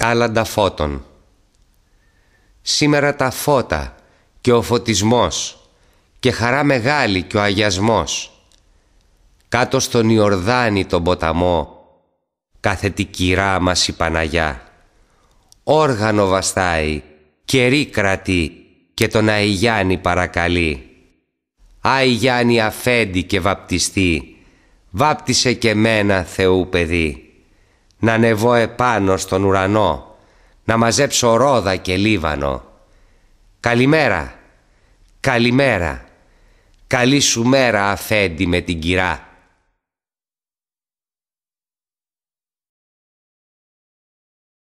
Κάλαντα φώτων. Σήμερα τα φώτα και ο φωτισμός και χαρά μεγάλη και ο αγιασμός. Κάτω στον Ιορδάνη τον ποταμό κάθε τη κυρά μας η Παναγιά. Όργανο βαστάει, κερί κρατεί και τον Άη Γιάννη παρακαλεί. Άη Γιάννη αφέντη και βαπτιστή, βάπτισε και μένα Θεού παιδί. Να ανεβώ επάνω στον ουρανό, να μαζέψω ρόδα και λίβανο. Καλημέρα, καλημέρα, καλή σου μέρα αφέντη με την κυρά.